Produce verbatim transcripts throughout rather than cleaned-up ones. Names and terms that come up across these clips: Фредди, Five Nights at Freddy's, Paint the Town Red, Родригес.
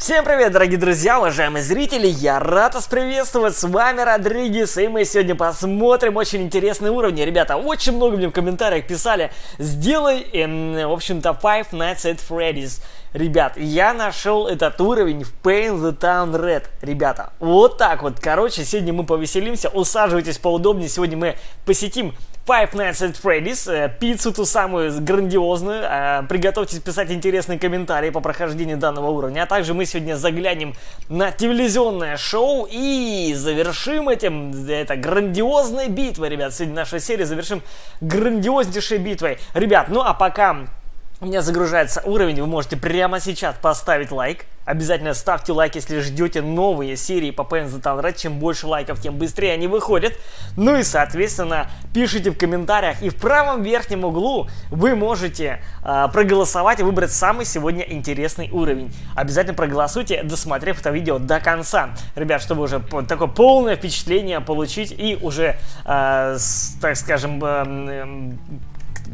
Всем привет, дорогие друзья, уважаемые зрители, я рад вас приветствовать, с вами Родригес, и мы сегодня посмотрим очень интересные уровни. Ребята, очень много мне в комментариях писали, сделай, эм, в общем-то, Five Nights at Freddy's. Ребят, я нашел этот уровень в Paint the Town Red. Ребята, вот так вот, короче, сегодня мы повеселимся, усаживайтесь поудобнее, сегодня мы посетим Five Nights at Freddy's, э, пиццу ту самую грандиозную, э, приготовьтесь писать интересные комментарии по прохождению данного уровня, а также мы сегодня заглянем на телевизионное шоу и завершим этим, это грандиозной битвой, ребят, сегодня нашу серию завершим грандиознейшей битвой. Ребят, ну а пока у меня загружается уровень, вы можете прямо сейчас поставить лайк. Обязательно ставьте лайк, если ждете новые серии по Paint the Town Red. Чем больше лайков, тем быстрее они выходят. Ну и, соответственно, пишите в комментариях. И в правом верхнем углу вы можете э, проголосовать и выбрать самый сегодня интересный уровень. Обязательно проголосуйте, досмотрев это видео до конца. Ребят, чтобы уже такое полное впечатление получить и уже, э, с, так скажем... Э, э,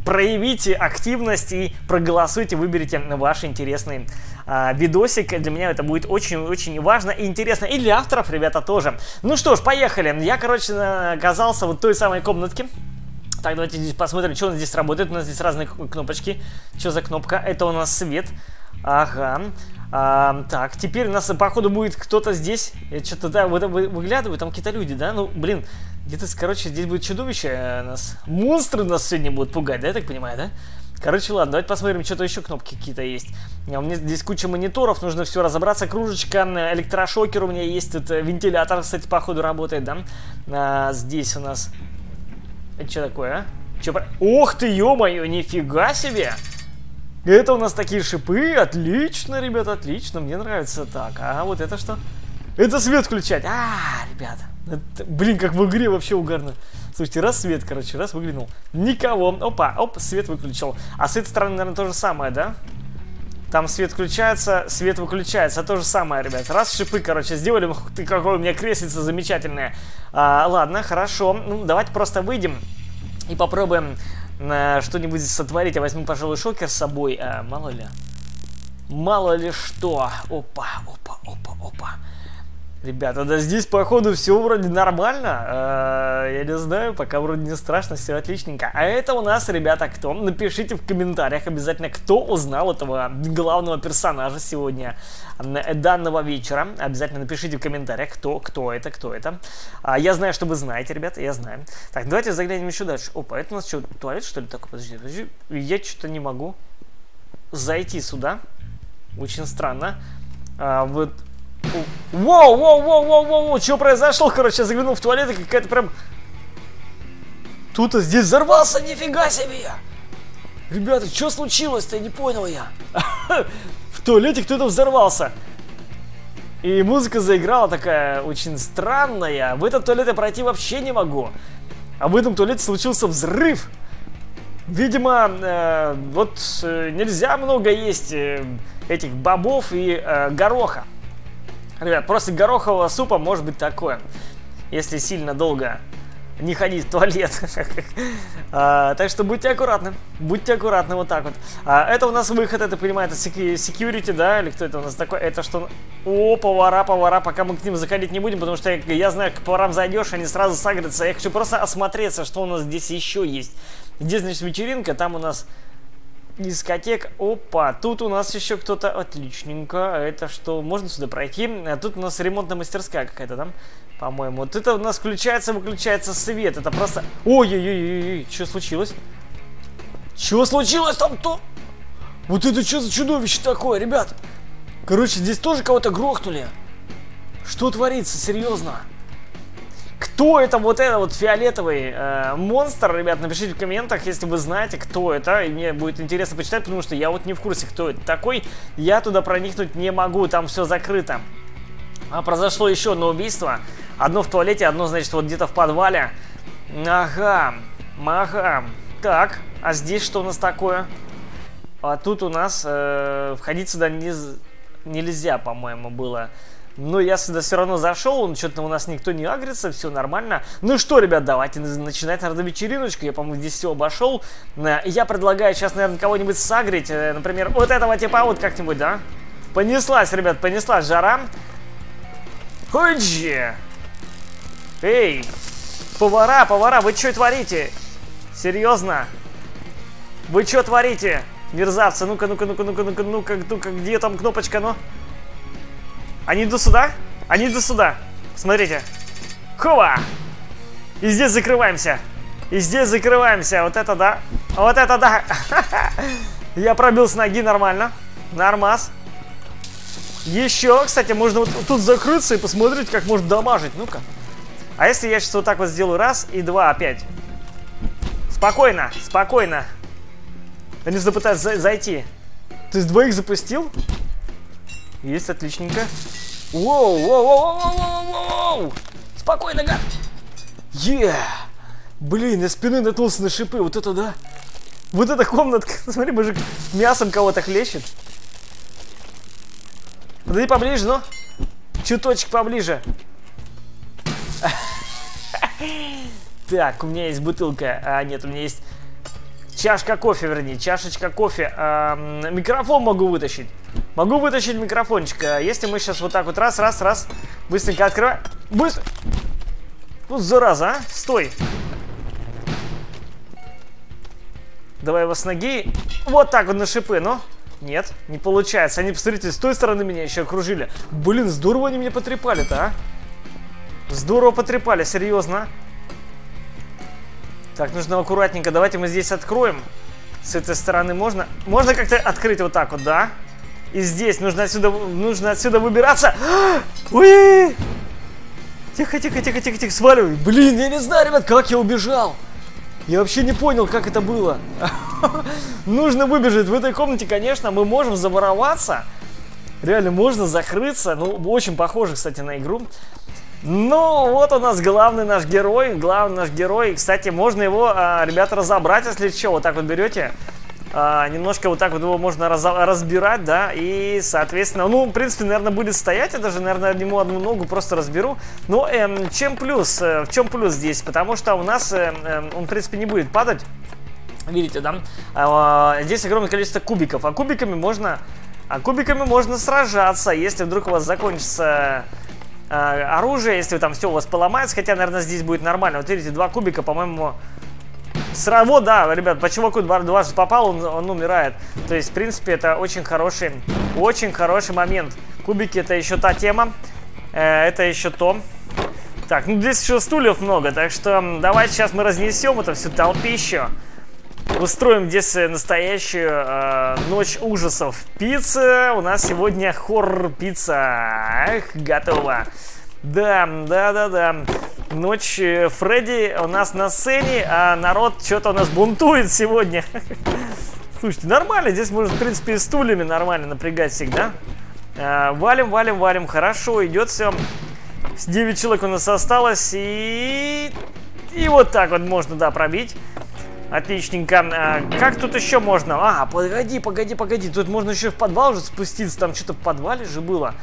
проявите активность и проголосуйте, выберите ваш интересный э, видосик. Для меня это будет очень-очень важно и интересно. И для авторов, ребята, тоже. Ну что ж, поехали. Я, короче, оказался вот в той самой комнатке. Так, давайте здесь посмотрим, что у нас здесь работает. У нас здесь разные кнопочки. Что за кнопка? Это у нас свет. Ага. А, так, теперь у нас, походу, будет кто-то здесь. Я что-то, да, выглядываю, там какие-то люди, да? Ну, блин, где-то, короче, здесь будет чудовище нас. Монстры нас сегодня будут пугать, да, я так понимаю, да? Короче, ладно, давайте посмотрим, что-то еще кнопки какие-то есть. У меня здесь куча мониторов, нужно все разобраться. Кружечка, электрошокер у меня есть, тут вентилятор, кстати, походу, работает, да? А, здесь у нас... Это что такое, а? Че... Ох ты, ё-моё, нифига себе! Это у нас такие шипы, отлично, ребята, отлично, мне нравится так. А вот это что? Это свет включать, а, ребята, это, блин, как в игре вообще угарно. Слушайте, раз свет, короче, раз выглянул, никого, опа, оп, свет выключил. А с этой стороны, наверное, то же самое, да? Там свет включается, свет выключается, то же самое, ребят. Раз шипы, короче, сделали, ух ты, какое у меня креслица замечательное. А, ладно, хорошо, ну давайте просто выйдем и попробуем... что-нибудь сотворить. Я возьму, пожалуй, шокер с собой. А, мало ли. Мало ли что. Опа, опа, опа, опа. Ребята, да здесь, походу, все вроде нормально. А, я не знаю, пока вроде не страшно, все отличненько. А это у нас, ребята, кто? Напишите в комментариях обязательно, кто узнал этого главного персонажа сегодня, данного вечера. Обязательно напишите в комментариях, кто, кто это, кто это. А, я знаю, что вы знаете, ребята, я знаю. Так, давайте заглянем еще дальше. Опа, это у нас что, туалет, что ли, такой? Подожди, подожди. Я что-то не могу зайти сюда. Очень странно. А, вот... Воу, воу, воу, воу, воу, что произошло, короче, я заглянул в туалет, и какая-то прям... Кто-то здесь взорвался, нифига себе! Ребята, что случилось-то, не понял я. В туалете кто-то взорвался. И музыка заиграла такая очень странная. В этот туалет я пройти вообще не могу. А в этом туалете случился взрыв. Видимо, э, вот э, нельзя много есть э, этих бобов и э, гороха. Ребят, просто горохового супа может быть такое, если сильно долго не ходить в туалет. Так что будьте аккуратны, будьте аккуратны, вот так вот. Это у нас выход, это, понимаю, это security, да, или кто это у нас такой? Это что? О, повара, повара, пока мы к ним заходить не будем, потому что я знаю, к поварам зайдешь, они сразу сагрятся. Я хочу просто осмотреться, что у нас здесь еще есть. Здесь, значит, вечеринка, там у нас... Дискотека. Опа, тут у нас еще кто-то. Отличненько. Это что? Можно сюда пройти? А тут у нас ремонтная мастерская какая-то там, по-моему. Вот это у нас включается, выключается свет. Это просто... Ой-ой-ой-ой-ой. Что случилось? Что случилось там-то? Вот это что за чудовище такое, ребят? Короче, здесь тоже кого-то грохнули. Что творится? Серьезно? Кто это, вот это вот фиолетовый э, монстр, ребят, напишите в комментах, если вы знаете, кто это, и мне будет интересно почитать, потому что я вот не в курсе, кто это такой, я туда проникнуть не могу, там все закрыто. А произошло еще одно убийство, одно в туалете, одно, значит, вот где-то в подвале. Ага, ага, так, а здесь что у нас такое? А тут у нас э, входить сюда не, нельзя, по-моему, было. Но я сюда все равно зашел, что-то у нас никто не агрится, все нормально. Ну что, ребят, давайте начинать, наверное, вечериночку. Я, по-моему, здесь все обошел. Я предлагаю сейчас, наверное, кого-нибудь сагрить. Например, вот этого типа вот как-нибудь, да? Понеслась, ребят, понеслась жара. Ходжи! Эй! Повара, повара, вы что творите? Серьезно? Вы что творите? Мерзавцы, ну-ка, ну-ка, ну-ка, ну-ка, ну-ка, ну-ка, ну-ка, где там кнопочка, ну? Они идут сюда? Они идут сюда. Смотрите. Хова! И здесь закрываемся. И здесь закрываемся. Вот это да. Вот это да. Я пробил с ноги нормально. Нормас. Еще, кстати, можно вот тут закрыться и посмотреть, как можно дамажить. Ну-ка. А если я сейчас вот так вот сделаю раз и два опять? Спокойно, спокойно. Они пытаются зайти. Ты с двоих запустил? Есть, отличненько. Воу, воу, воу, воу, воу, воу. Спокойно, гад. Е! Блин, я спиной наткнулся на шипы. Вот это да. Вот эта комнатка. Смотри, мужик мясом кого-то хлещет. Подойди поближе, ну. Чуточек поближе. Так, у меня есть бутылка. А, нет, у меня есть чашка кофе, вернее, чашечка кофе. А, микрофон могу вытащить. Могу вытащить микрофончик. А если мы сейчас вот так вот раз, раз, раз. Быстренько открываем. Быстро. Ну, зараза, а. Стой. Давай его с ноги. Вот так вот на шипы, ну. Нет, не получается. Они, посмотрите, с той стороны меня еще окружили. Блин, здорово они меня потрепали-то, а. Здорово потрепали, серьезно. Так, нужно аккуратненько. Давайте мы здесь откроем. С этой стороны можно... Можно как-то открыть вот так вот, да? И здесь нужно отсюда, нужно отсюда выбираться. Уи! Тихо, тихо, тихо, тихо, тихо, сваливай. Блин, я не знаю, ребят, как я убежал. Я вообще не понял, как это было. Нужно выбежать. В этой комнате, конечно, мы можем завороваться. Реально, можно закрыться. Ну, очень похоже, кстати, на игру. Ну, вот у нас главный наш герой. Главный наш герой. Кстати, можно его, а, ребята, разобрать, если что. Вот так вот берете. А, немножко вот так вот его можно раз, разбирать, да. И, соответственно, ну, в принципе, наверное, будет стоять. Я даже, наверное, ему одну ногу просто разберу. Но эм, чем плюс? Э, в чем плюс здесь? Потому что у нас э, э, он, в принципе, не будет падать. Видите, да? А, здесь огромное количество кубиков. А кубиками можно... А кубиками можно сражаться, если вдруг у вас закончится... оружие, если там все у вас поломается. Хотя, наверное, здесь будет нормально. Вот видите, два кубика, по-моему. Сраво, да, ребят, по чуваку дважды попал, он, он умирает. То есть, в принципе, это очень хороший, очень хороший момент. Кубики — это еще та тема. Это еще то. Так, ну здесь еще стульев много. Так что давайте сейчас мы разнесем это всю толпищу. Устроим здесь настоящую э, ночь ужасов. Пицца. У нас сегодня хоррор-пицца. Эх, готово. Да, да, да, да. Ночь Фредди у нас на сцене, а народ что-то у нас бунтует сегодня. Слушайте, нормально. Здесь можно, в принципе, и стульями нормально напрягать всегда. Э, валим, валим, валим. Хорошо, идет все. девять человек у нас осталось. И... И вот так вот можно, да, пробить. Отличненько. А, как тут еще можно? А, погоди, погоди, погоди. Тут можно еще в подвал же спуститься. Там что-то в подвале же было.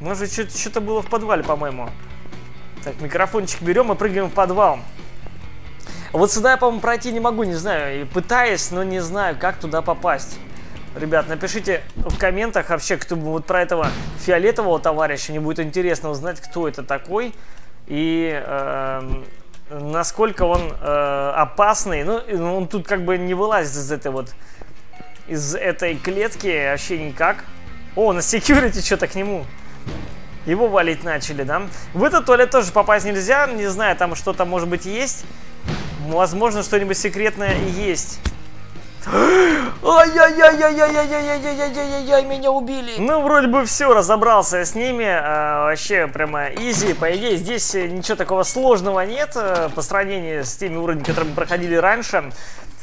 Может, что-то было в подвале, по-моему. Так, микрофончик берем и прыгаем в подвал. Вот сюда я, по-моему, пройти не могу, не знаю. И пытаюсь, но не знаю, как туда попасть. Ребят, напишите в комментах вообще, кто бы вот про этого фиолетового товарища. Мне будет интересно узнать, кто это такой. И... Э насколько он э, опасный. Ну, он тут как бы не вылазит из этой вот, из этой клетки вообще никак. О, на секьюрити что-то к нему. Его валить начали, да? В этот туалет тоже попасть нельзя. Не знаю, там что-то может быть есть. Возможно, что-нибудь секретное есть. Ай-яй-яй-яй-яй-яй-яй-яй-яй-яй-яй-яй, меня убили. Ну, вроде бы все, разобрался с ними. А, вообще, прямо изи. По идее, здесь ничего такого сложного нет. По сравнению с теми уровнями, которые мы проходили раньше.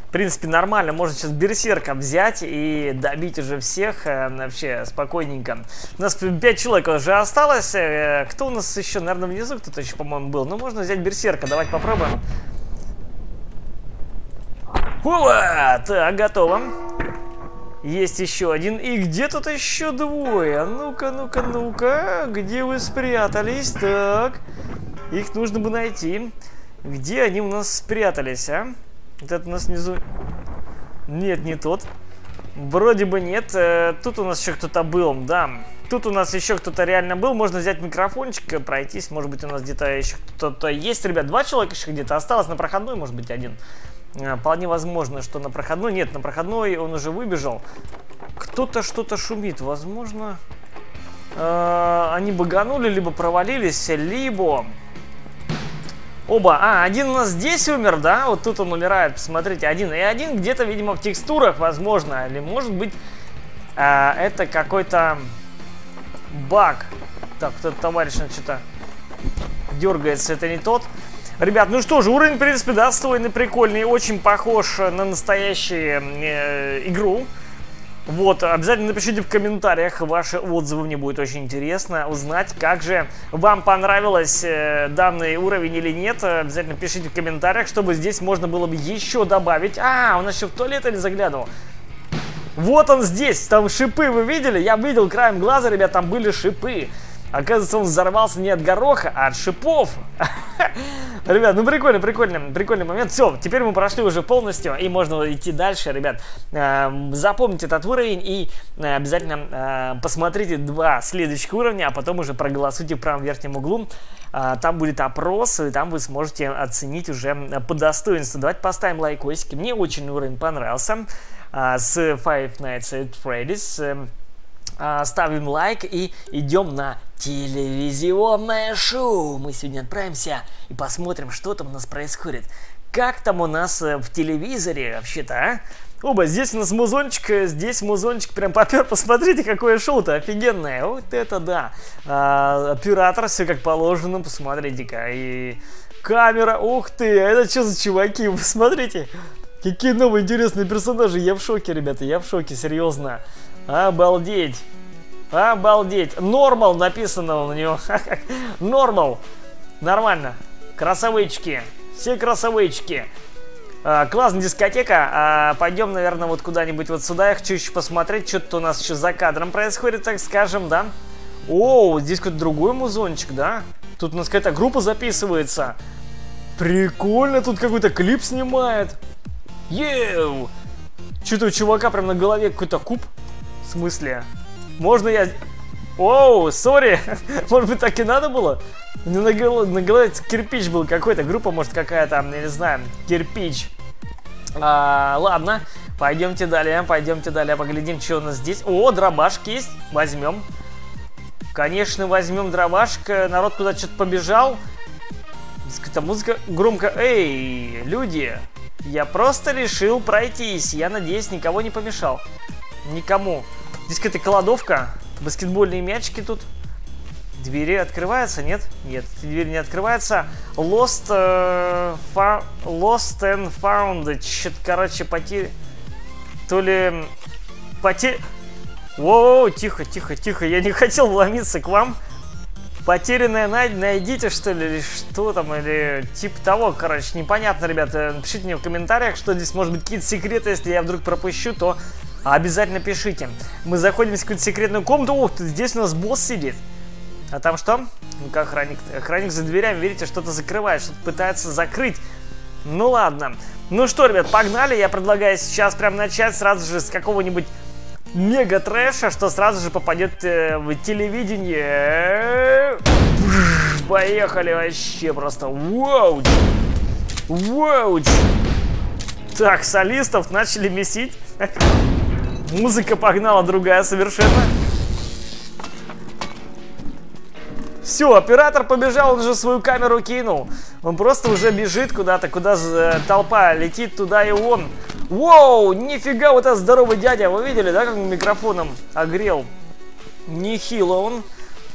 В принципе, нормально. Можно сейчас берсерка взять и добить уже всех. А, вообще, спокойненько. У нас пять человек уже осталось. А, кто у нас еще? Наверное, внизу кто-то еще, по-моему, был. Ну, можно взять берсерка. Давайте попробуем. Хова! Так, готово. Есть еще один. И где тут еще двое? Ну-ка, ну-ка, ну-ка. Где вы спрятались? Так. Их нужно бы найти. Где они у нас спрятались, а? Вот это у нас внизу... Нет, не тот. Вроде бы нет. Тут у нас еще кто-то был, да. Тут у нас еще кто-то реально был. Можно взять микрофончик, пройтись. Может быть, у нас где-то еще кто-то есть. Ребят, два человека еще где-то осталось. На проходной, может быть, один. Вполне возможно, что на проходной. Нет, на проходной он уже выбежал. Кто-то что-то шумит. Возможно, они баганули, либо провалились, либо... Оба. А, один у нас здесь умер, да? Вот тут он умирает, посмотрите. Один и один где-то, видимо, в текстурах, возможно. Или, может быть, а, это какой-то баг. Так, тот товарищ что-то дергается, это не тот. Ребят, ну что же, уровень, в принципе, достойный, прикольный. Очень похож на настоящую э, игру. Вот, обязательно напишите в комментариях ваши отзывы, мне будет очень интересно узнать, как же вам понравилось э, данный уровень или нет. Обязательно пишите в комментариях, чтобы здесь можно было бы еще добавить. А, он еще в туалет или заглядывал? Вот он здесь, там шипы, вы видели? Я видел краем глаза, ребят, там были шипы. Оказывается, он взорвался не от гороха, а от шипов. Ребят, ну прикольно, прикольно, прикольный момент. Все, теперь мы прошли уже полностью, и можно идти дальше, ребят. Запомните этот уровень и обязательно посмотрите два следующих уровня, а потом уже проголосуйте в правом верхнем углу. Там будет опрос, и там вы сможете оценить уже по достоинству. Давайте поставим лайкосики. Мне очень уровень понравился с Five Nights at Freddy's. Ставим лайк и идем на телевизионное шоу. Мы сегодня отправимся и посмотрим, что там у нас происходит. Как там у нас в телевизоре вообще-то, а? Оба, здесь у нас музончик, здесь музончик прям попер. Посмотрите, какое шоу-то офигенное. Вот это да. А, оператор, все как положено, посмотрите-ка. И камера, ух ты, а это что за чуваки, посмотрите. Какие новые интересные персонажи. Я в шоке, ребята, я в шоке, серьезно. Обалдеть. Обалдеть. Нормал написано у него. Нормал. Нормально. Красавычки. Все красавычки. А, классная дискотека. А, пойдем, наверное, вот куда-нибудь вот сюда. Я хочу еще посмотреть, что-то у нас еще за кадром происходит, так скажем, да? О, здесь какой-то другой музончик, да? Тут у нас какая-то группа записывается. Прикольно, тут какой-то клип снимает. Еу. Что-то у чувака прям на голове какой-то куб. В смысле? Можно я... Оу, сори! Может быть, так и надо было? На, гол... на голове кирпич был какой-то. Группа, может, какая-то, я не знаю. Кирпич. А, ладно. Пойдемте далее, пойдемте далее. Поглядим, что у нас здесь. О, дробашки есть. Возьмем. Конечно, возьмем дробашек. Народ куда-то что-то побежал. Здесь какая-то музыка громко. Эй, люди! Я просто решил пройтись. Я надеюсь, никого не помешал. Никому. Здесь какая-то кладовка. Баскетбольные мячики тут. Двери открываются? Нет? Нет, дверь не открывается. Lost, э, fa, lost and found. Чё-то, короче, потеря... То ли... Потеря... Воу, тихо, тихо, тихо. Я не хотел вломиться к вам. Потерянное най... найдите, что ли, или что там, или типа того, короче. Непонятно, ребята. Напишите мне в комментариях, что здесь, может быть, какие-то секреты. Если я вдруг пропущу, то... Обязательно пишите. Мы заходим в какую-то секретную комнату. Ух ты, здесь у нас босс сидит. А там что? Ну-ка, охранник. Охранник за дверями, видите, что-то закрывает, что-то пытается закрыть. Ну ладно. Ну что, ребят, погнали. Я предлагаю сейчас прям начать сразу же с какого-нибудь мега трэша, что сразу же попадет э, в телевидение. Поехали вообще просто. Воуч. Воуч. Так, солистов начали месить. Музыка погнала другая совершенно. Все, оператор побежал, он же свою камеру кинул. Он просто уже бежит куда-то, куда толпа летит, туда и он. Воу, нифига, вот этот здоровый дядя. Вы видели, да, как он микрофоном огрел? Нехило он.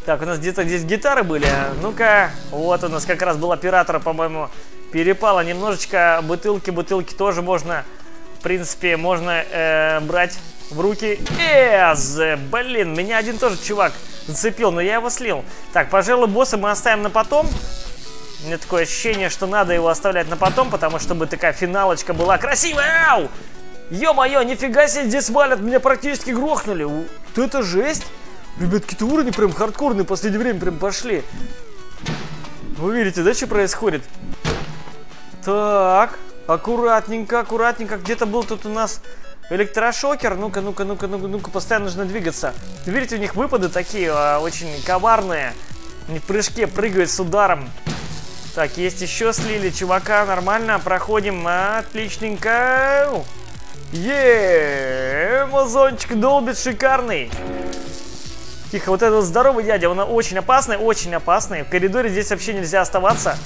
Так, у нас где-то здесь гитары были. Ну-ка, вот у нас как раз был оператор, по-моему, перепало немножечко. Бутылки, бутылки тоже можно... В принципе, можно э, брать в руки. Эз, блин, меня один тоже чувак зацепил, но я его слил. Так, пожалуй, босса мы оставим на потом. У меня такое ощущение, что надо его оставлять на потом, потому что бы такая финалочка была красивая. Ау! Ё-моё, нифига себе, здесь валят, меня практически грохнули. Вот это жесть. Ребят, какие-то уровни прям хардкорные в последнее время прям пошли. Вы видите, да, что происходит? Так... Аккуратненько, аккуратненько. Где-то был тут у нас Электрошокер, ну-ка, ну-ка, ну-ка, ну-ка, ну-ка, постоянно нужно двигаться. Видите, у них выпады такие а, очень коварные. Они в прыжке прыгают с ударом. Так, есть еще слили чувака, нормально, проходим, отличненько. Еее, мазончик долбит шикарный. Тихо, вот этот здоровый дядя, он очень опасный, очень опасный. В коридоре здесь вообще нельзя оставаться.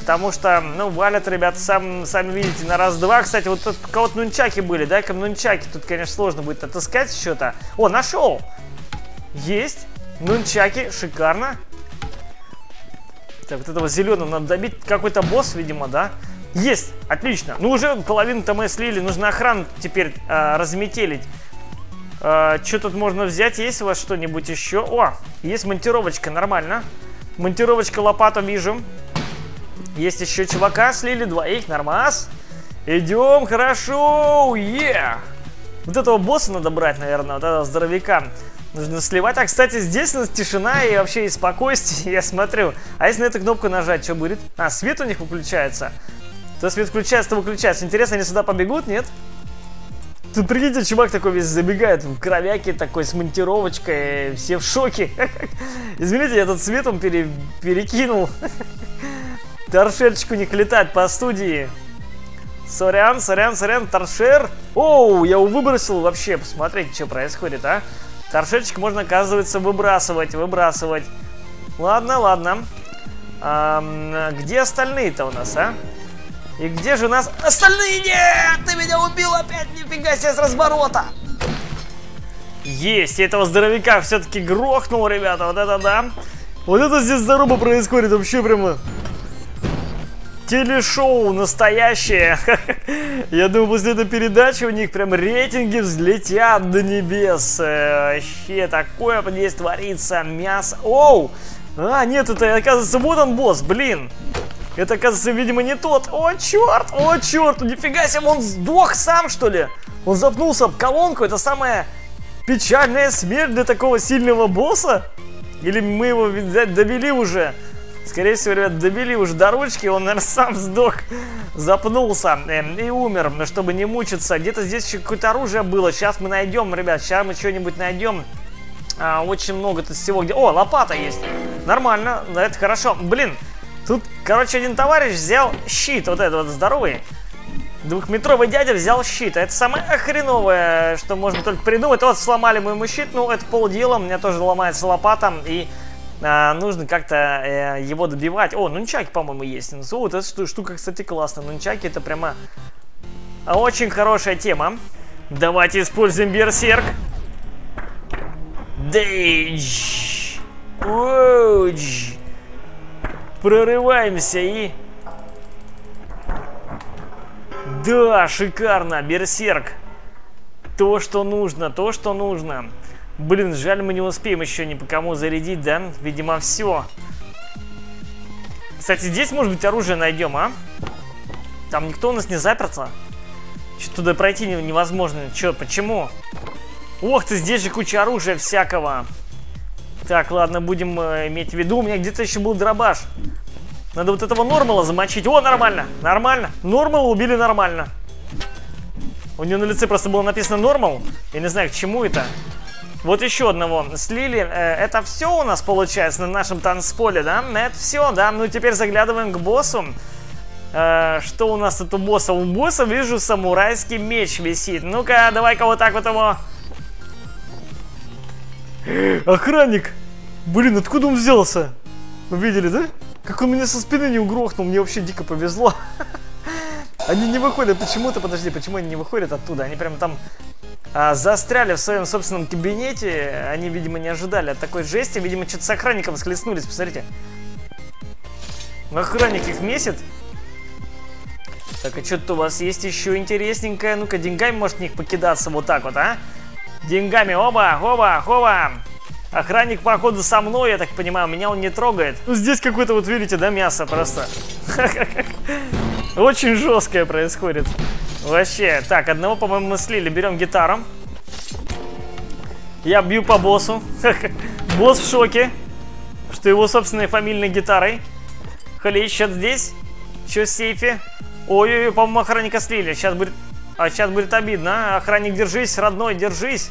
Потому что, ну, валят, ребята, сам, сами видите, на раз-два. Кстати, вот тут у кого-то нунчаки были, дай-ка нунчаки. Тут, конечно, сложно будет отыскать что-то. О, нашел! Есть! Нунчаки, шикарно. Так, вот этого зеленого надо добить. Какой-то босс, видимо, да? Есть! Отлично! Ну, уже половину-то мы слили, нужно охрану теперь а, разметелить. А, что тут можно взять? Есть у вас что-нибудь еще? О, есть монтировочка, нормально. Монтировочка, лопату вижу. Есть еще чувака, слили двоих, нормас. Идем, хорошо, е! Вот этого босса надо брать, наверное, вот этого здоровяка. Нужно сливать. А, кстати, здесь у нас тишина и вообще и спокойствие, я смотрю. А если на эту кнопку нажать, что будет? А, свет у них выключается. То свет включается, то выключается. Интересно, они сюда побегут, нет? Тут, прикиньте, чувак такой весь забегает в кровяке, такой с монтировочкой, все в шоке. Извините, я этот свет он пере... перекинул. Торшерчик у них летает по студии. Сорян, сорян, сорян, торшер. Оу, я его выбросил вообще. Посмотрите, что происходит, а. Торшерчик можно, оказывается, выбрасывать, выбрасывать. Ладно, ладно. А, где остальные-то у нас, а? И где же у нас... Остальные нет! Ты меня убил опять, нифига себе, с разворота. Есть, я этого здоровяка все-таки грохнул, ребята. Вот это да. Вот это здесь заруба происходит вообще прямо... Телешоу настоящее. Я думаю, после этой передачи у них прям рейтинги взлетят до небес. Вообще такое здесь творится. Мясо. Оу! А, нет, это оказывается, вот он босс, блин. Это оказывается, видимо, не тот. О, черт! О, черт! Нифига себе, он сдох сам, что ли? Он запнулся об колонку. Это самая печальная смерть для такого сильного босса? Или мы его, видать, довели уже? Скорее всего, ребят, добили уже до ручки, он, наверное, сам сдох, запнулся э, и умер, но чтобы не мучиться. Где-то здесь еще какое-то оружие было, сейчас мы найдем, ребят, сейчас мы что-нибудь найдем. А, очень много тут всего. Где... О, лопата есть, нормально, это хорошо. Блин, тут, короче, один товарищ взял щит, вот этот вот здоровый, двухметровый дядя взял щит. Это самое хреновое, что можно только придумать. Вот, сломали мы ему щит, ну, это полдела, у меня тоже ломается лопата, и... А, нужно как-то э, его добивать. О, нунчаки, по-моему, есть. О, вот эта штука, кстати, классная. Нунчаки — это прямо очень хорошая тема. Давайте используем берсерк. Дейдж. Оудж. Прорываемся и... Да, шикарно, берсерк. То, что нужно, то, что нужно. Блин, жаль, мы не успеем еще ни по кому зарядить, да? Видимо, все. Кстати, здесь, может быть, оружие найдем, а? Там никто у нас не заперся. Что-то туда пройти невозможно. Че, почему? Ох ты, здесь же куча оружия всякого. Так, ладно, будем иметь в виду. У меня где-то еще был дробаш. Надо вот этого Нормала замочить. О, нормально, нормально. Нормала убили нормально. У него на лице просто было написано Нормал. Я не знаю, к чему это. Вот еще одного слили. Это все у нас получается на нашем танцполе, да? Это все, да? Ну, теперь заглядываем к боссу. Что у нас тут у босса? У босса, вижу, самурайский меч висит. Ну-ка, давай-ка вот так вот его. Охранник! Блин, откуда он взялся? Вы видели, да? Как он меня со спины не угрохнул. Мне вообще дико повезло. Они не выходят почему-то. Подожди, почему они не выходят оттуда? Они прям там... А, застряли в своем собственном кабинете. Они, видимо, не ожидали от такой жести. Видимо, что-то с охранником схлестнулись, посмотрите. Охранник их месит. Так, а что-то у вас есть еще интересненькое. Ну-ка, деньгами может в них покидаться вот так вот, а? Деньгами, оба, оба, оба. Охранник, походу, со мной, я так понимаю. Меня он не трогает. Ну, здесь какое-то, вот видите, да, мясо просто. Очень жесткое происходит. Вообще, так, одного, по-моему, мы слили. Берем гитару. Я бью по боссу. Босс в шоке, что его собственной фамильной гитарой. Хлещет здесь. Че в сейфе? Ой-ой-ой, по-моему, охранника слили. Сейчас будет... А сейчас будет обидно, а? Охранник, держись, родной, держись.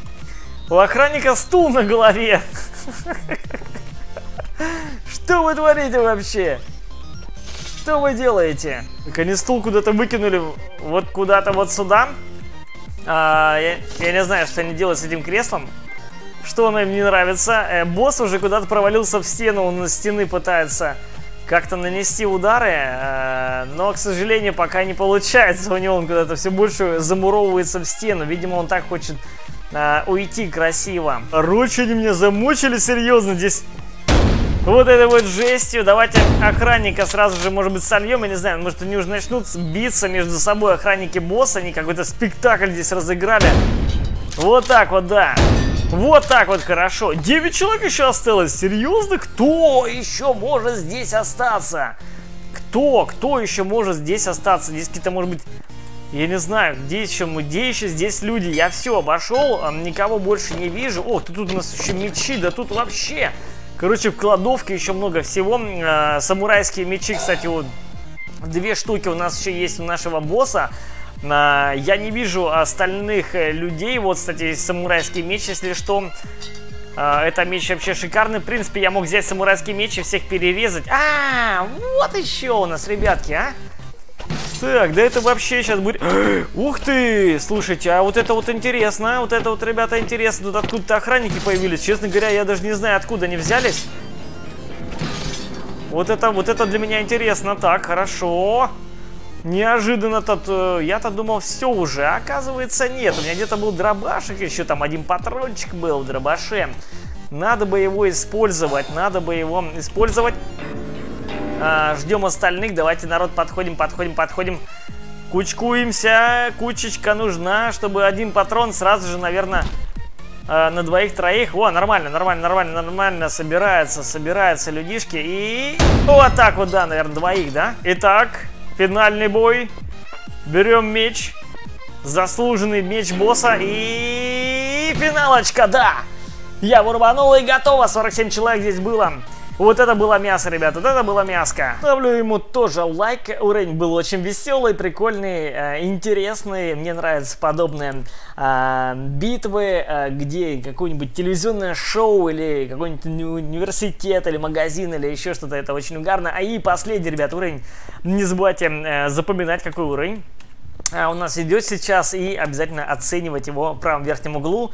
У охранника стул на голове. Что вы творите вообще? Что вы делаете? Так они стул куда-то выкинули. Вот куда-то вот сюда. А, я, я не знаю, что они делают с этим креслом. Что оно им не нравится. Э, босс уже куда-то провалился в стену. Он на стены пытается как-то нанести удары. Э, но, к сожалению, пока не получается. У него он куда-то все больше замуровывается в стену. Видимо, он так хочет э, уйти красиво. Короче, они меня замучили, серьезно. Здесь... Вот это вот жестью. Давайте охранника сразу же, может быть, сольем. Я не знаю, может, они уже начнут биться между собой, охранники босса. Они какой-то спектакль здесь разыграли. Вот так вот, да. Вот так вот, хорошо. девять человек еще осталось. Серьезно? Кто еще может здесь остаться? Кто? Кто еще может здесь остаться? Здесь какие-то, может быть... Я не знаю, где еще мы, где еще здесь люди. Я все обошел, никого больше не вижу. О, тут у нас еще мечи, да тут вообще... Короче, в кладовке еще много всего. А, самурайские мечи, кстати, вот две штуки у нас еще есть у нашего босса. А, я не вижу остальных людей. Вот, кстати, самурайский меч, если что. А, это меч вообще шикарный. В принципе, я мог взять самурайский меч и всех перерезать. А, вот еще у нас, ребятки, а. Так, да это вообще сейчас будет... Ух ты! Слушайте, а вот это вот интересно, а? Вот это вот, ребята, интересно. Тут откуда-то охранники появились. Честно говоря, я даже не знаю, откуда они взялись. Вот это, вот это для меня интересно. Так, хорошо. Неожиданно тут... Я-то думал, все уже. А оказывается, нет. У меня где-то был дробашек еще. Там один патрончик был в дробаше. Надо бы его использовать. Надо бы его использовать... Ждем остальных. Давайте, народ, подходим, подходим, подходим. Кучкуемся. Кучечка нужна, чтобы один патрон сразу же, наверное, на двоих-троих. О, нормально, нормально, нормально, нормально. Собираются, собираются людишки. И вот так вот, да, наверное, двоих, да? Итак, финальный бой. Берем меч. Заслуженный меч босса. И финалочка, да! Я вырванул и готово. сорок семь человек здесь было. Вот это было мясо, ребят, вот это было мяско. Ставлю ему тоже лайк. Уровень был очень веселый, прикольный, интересный. Мне нравятся подобные а, битвы, а, где какое-нибудь телевизионное шоу или какой-нибудь университет или магазин или еще что-то. Это очень угарно. А и последний, ребят, уровень. Не забывайте а, запоминать, какой уровень у нас идет сейчас, и обязательно оценивать его в правом верхнем углу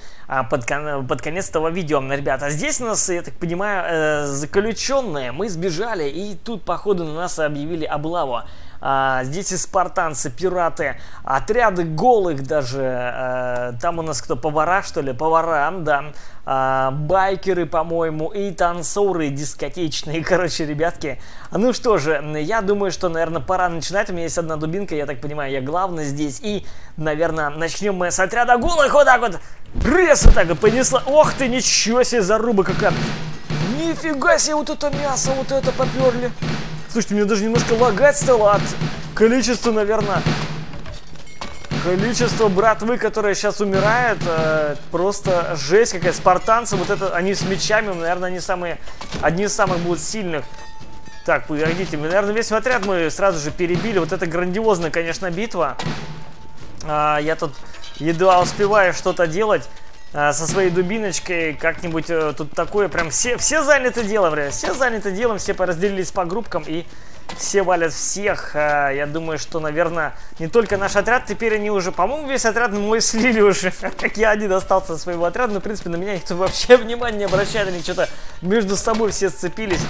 под, кон под конец этого видео. Ребята, здесь у нас, я так понимаю, заключенные. Мы сбежали, и тут, походу, на нас объявили облаву. Здесь и спартанцы, пираты, отряды голых даже. Там у нас кто, повара, что ли? Повара, да. Байкеры, по-моему, и танцоры дискотечные, короче, ребятки. Ну что же, я думаю, что, наверное, пора начинать. У меня есть одна дубинка, я так понимаю, я главный здесь. И, наверное, начнем мы с отряда голых. Вот так вот, рез, вот так вот понесла. Ох ты, ничего себе, заруба какая. Нифига себе, вот это мясо, вот это поперли. Слушайте, мне даже немножко лагать стало от количества, наверное, количества братвы, которые сейчас умирают. Э, просто жесть какая. Спартанцы, вот это, они с мечами, наверное, они самые, одни из самых будут сильных. Так, погодите, наверное, весь отряд мы сразу же перебили. Вот это грандиозная, конечно, битва. Э, я тут едва успеваю что-то делать. Со своей дубиночкой как-нибудь тут такое прям все, все заняты делом, ребят, все заняты делом, все поразделились по группкам и все валят всех. Я думаю, что, наверное, не только наш отряд, теперь они уже, по-моему, весь отряд мой слили уже, как я один остался со своего отряда, но, в принципе, на меня никто вообще внимания не обращает, они что-то между собой все сцепились.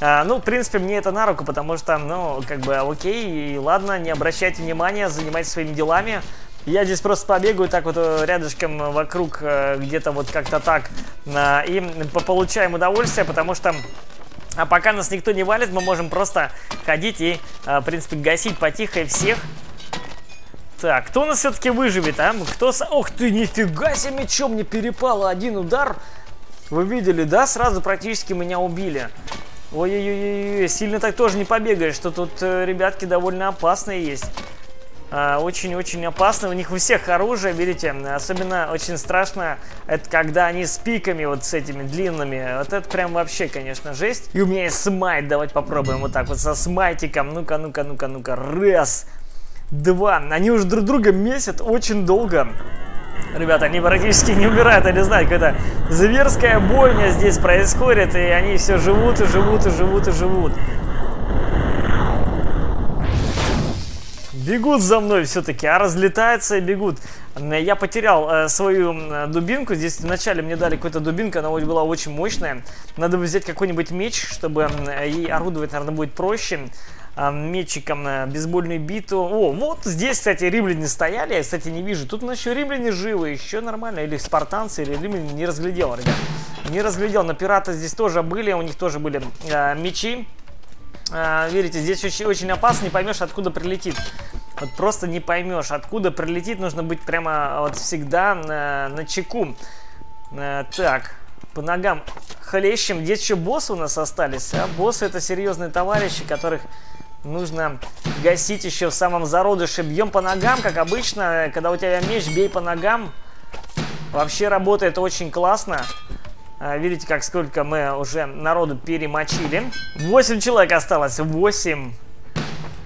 А, ну, в принципе, мне это на руку, потому что, ну, как бы, окей, и ладно, не обращайте внимания, занимайтесь своими делами. Я здесь просто побегаю так вот рядышком вокруг, где-то вот как-то так, и получаем удовольствие, потому что а пока нас никто не валит, мы можем просто ходить и, в принципе, гасить потихо всех. Так, кто у нас все-таки выживет, а? Кто... Ох ты, нифига себе, мечом мне перепало один удар. Вы видели, да? Сразу практически меня убили. Ой-ой-ой, сильно так тоже не побегаешь, что тут, ребятки, довольно опасные есть. Очень-очень опасно. У них у всех оружие, видите. Особенно очень страшно, это когда они с пиками, вот с этими длинными. Вот это прям вообще, конечно, жесть. И у меня есть смайт, давайте попробуем вот так вот со смайтиком. Ну-ка, ну-ка, ну-ка, ну-ка, раз. два. Они уже друг друга месят очень долго. Ребята, они практически не умирают, они знают, когда зверская бойня здесь происходит, и они все живут, и живут, и живут, и живут. Бегут за мной все-таки, а разлетаются и бегут. Я потерял э, свою дубинку, здесь вначале мне дали какую-то дубинку, она была очень мощная. Надо бы взять какой-нибудь меч, чтобы ей орудовать, наверное, будет проще. Метчиком бейсбольную биту. О, вот здесь, кстати, римляне стояли. Я, кстати, не вижу. Тут у нас еще римляне живы. Еще нормально. Или спартанцы, или римляне. Не разглядел, ребят. Не разглядел. Но пираты здесь тоже были. У них тоже были э, мечи. Э, верите, здесь очень, очень опасно. Не поймешь, откуда прилетит. Вот просто не поймешь, откуда прилетит. Нужно быть прямо вот всегда на, на чеку. Э, так. По ногам хлещем. Здесь еще боссы у нас остались. А боссы — это серьезные товарищи, которых нужно гасить еще в самом зародыше. Бьем по ногам, как обычно. Когда у тебя меч, бей по ногам. Вообще работает очень классно. Видите, как сколько мы уже народу перемочили. восемь человек осталось. восемь.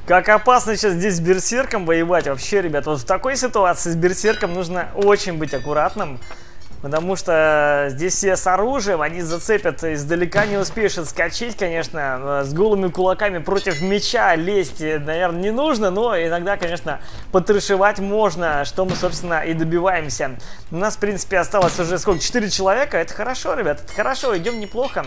Как опасно сейчас здесь с берсерком воевать. Вообще, ребят, вот в такой ситуации с берсерком нужно очень быть аккуратным. Потому что здесь все с оружием, они зацепят, издалека не успеешь отскочить, конечно, с голыми кулаками против меча лезть, наверное, не нужно, но иногда, конечно, потрешивать можно, что мы, собственно, и добиваемся. У нас, в принципе, осталось уже сколько? четыре человека, это хорошо, ребят, это хорошо, идем неплохо.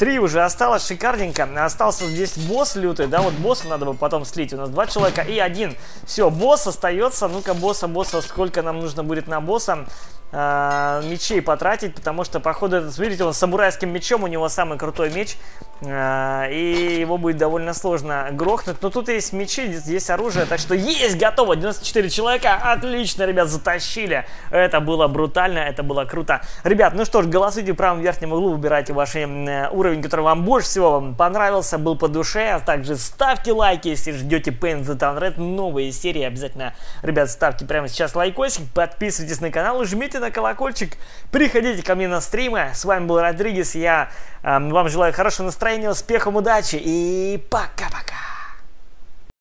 три уже осталось, шикарненько. Остался здесь босс лютый, да, вот босса надо бы потом слить, у нас два человека и один. Все, босс остается, ну-ка, босса, босса, сколько нам нужно будет на босса? Мечей потратить, потому что, походу, этот, видите, он с самурайским мечом, у него самый крутой меч, и его будет довольно сложно грохнуть. Но тут есть мечи, есть оружие, так что есть, готово, девяносто четыре человека, отлично, ребят, затащили. Это было брутально, это было круто. Ребят, ну что ж, голосуйте в правом верхнем углу, выбирайте ваш уровень, который вам больше всего вам понравился, был по душе, а также ставьте лайки, если ждете Paint the Town Red, новые серии, обязательно, ребят, ставьте прямо сейчас лайкосик, подписывайтесь на канал и жмите на на колокольчик, приходите ко мне на стримы. С вами был Родригес, я э, вам желаю хорошего настроения, успехов, удачи и пока-пока.